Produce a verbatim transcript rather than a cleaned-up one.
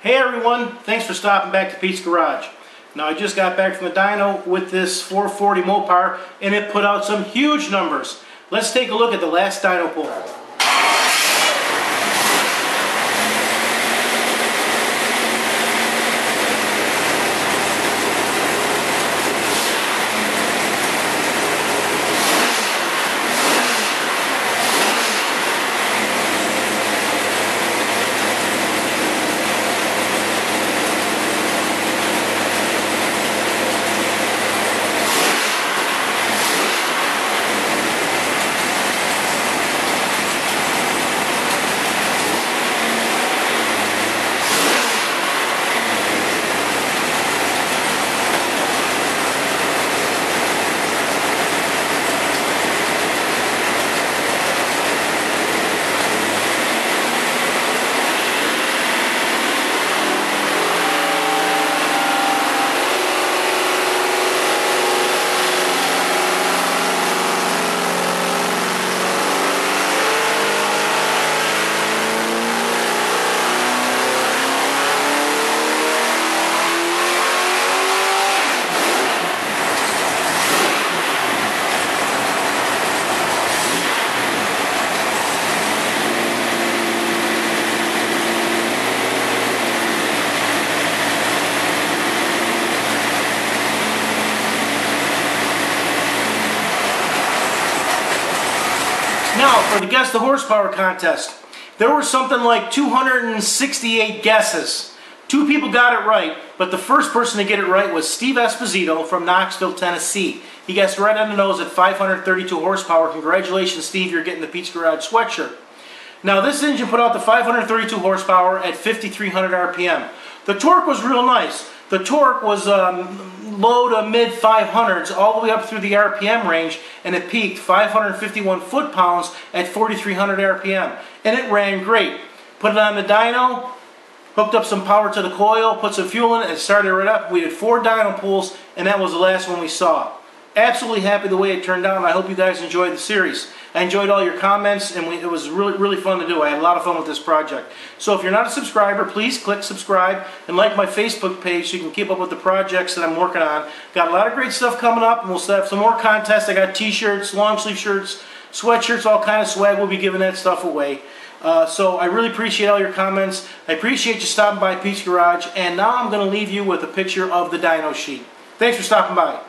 Hey everyone, thanks for stopping back to Pete's Garage. Now I just got back from the dyno with this four forty Mopar and it put out some huge numbers. Let's take a look at the last dyno pull. Now, for the guess the horsepower contest, there were something like two hundred sixty-eight guesses. Two people got it right, but the first person to get it right was Steve Esposito from Knoxville, Tennessee. He guessed right on the nose at five hundred thirty-two horsepower. Congratulations, Steve, you're getting the Pete's Garage sweatshirt. Now, this engine put out the five hundred thirty-two horsepower at fifty-three hundred R P M. The torque was real nice. The torque was um, low to mid five hundreds all the way up through the R P M range, and it peaked five hundred fifty-one foot-pounds at forty-three hundred R P M, and it ran great. Put it on the dyno, hooked up some power to the coil, put some fuel in it, and started right up. We did four dyno pulls, and that was the last one we saw. Absolutely happy the way it turned out, and I hope you guys enjoyed the series. I enjoyed all your comments, and we, it was really, really fun to do. I had a lot of fun with this project. So if you're not a subscriber, please click subscribe and like my Facebook page so you can keep up with the projects that I'm working on. Got a lot of great stuff coming up, and we'll have some more contests. I got t-shirts, long sleeve shirts, sweatshirts, all kind of swag. We'll be giving that stuff away. Uh, so I really appreciate all your comments. I appreciate you stopping by Pete's Garage, and now I'm going to leave you with a picture of the dyno sheet. Thanks for stopping by.